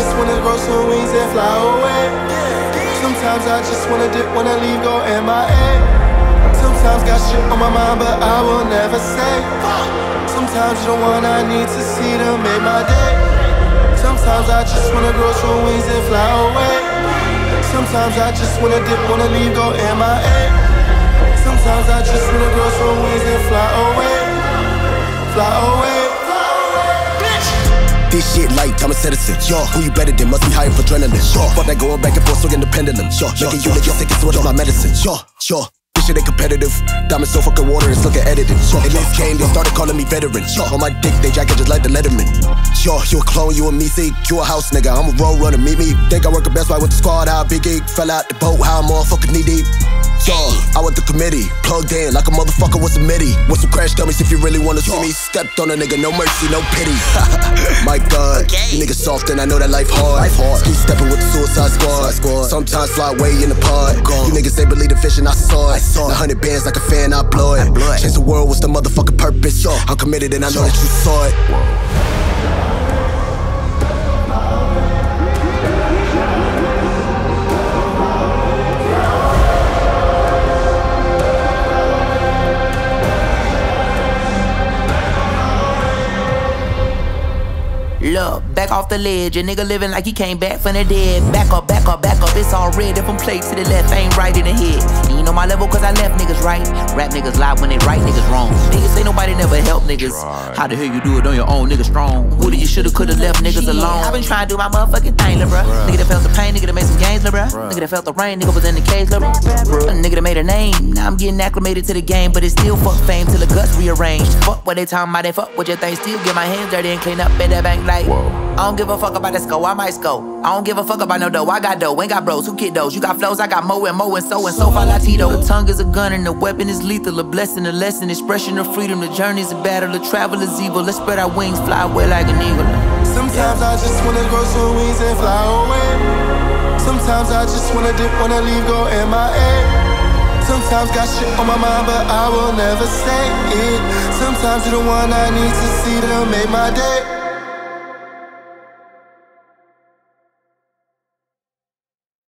just wanna grow some wings and fly away. Sometimes I just wanna dip, wanna leave, go M.I.A. Sometimes got shit on my mind, but I will never say. Sometimes you're the one I need to see to make my day. Sometimes I just wanna grow some wings and fly away. Sometimes I just wanna dip, wanna leave, go M.I.A. Sometimes I just wanna grow some wings and fly away. Fly away. This shit light, I'm a citizen, yeah. Who you better than, must be high for adrenaline, yeah. Fuck that going back and forth, swinging the pendulum, yeah. Making you look sick, it's what all my medicine, yeah, yeah. This shit ain't competitive, diamonds so fucking water, it's looking edited, yeah. And this game, they started calling me veteran, yeah. On my dick, they jacket just like the Letterman, yeah. You a clone, you a me, see, you a house nigga, I'm a road runner, meet me. Think I work at Best Buy with the squad, how big geek, fell out the boat, how I'm all fucking knee deep. Yeah, I went to committee, plugged in like a motherfucker with some MIDI. With some crash dummies if you really wanna see me. Stepped on a nigga, no mercy, no pity. My God, okay. Nigga soft and I know that life hard. Keep stepping with the Suicide Squad. Sometimes fly way in the pod. You niggas, they believe the vision, I saw it. 100 bands like a fan, I blow it. Change the world, what's the motherfucking purpose? I'm committed and I know that you saw it. Look, back off the ledge, a nigga living like he came back from the dead. Back up, back up, back up, it's all red. If I'm played to the left, I ain't right in the head. And you know my level, cause I left niggas right. Rap niggas lie when they right, niggas wrong. Niggas say nobody never help niggas. How the hell you do it on your own, nigga strong? Who do you shoulda, coulda left niggas alone? I been trying to do my motherfucking thing, lil' bruh. Nigga that felt the pain, nigga that made some gains, lil' bruh. Nigga that felt the rain, nigga was in the cage, lil' bruh. A nigga that made a name, now I'm getting acclimated to the game. But it's still fuck fame till the guts rearranged. Fuck what they talking about, they fuck what your thing. Still get my hands dirty and clean up at that bank. Like, I don't give a fuck about this go, I might score. I don't give a fuck about no dough, I got dough. Ain't got bros, who kiddos? You got flows, I got mo and mo and so far Latito. The tongue is a gun and the weapon is lethal. A blessing, a lesson, expression of freedom. The journey's a battle, the travel is evil. Let's spread our wings, fly away like an eagle. Sometimes I just wanna grow some wings and fly away. Sometimes I just wanna dip, wanna leave, go M.I.A. Sometimes got shit on my mind, but I will never say it. Sometimes you're the one I need to see to make my day.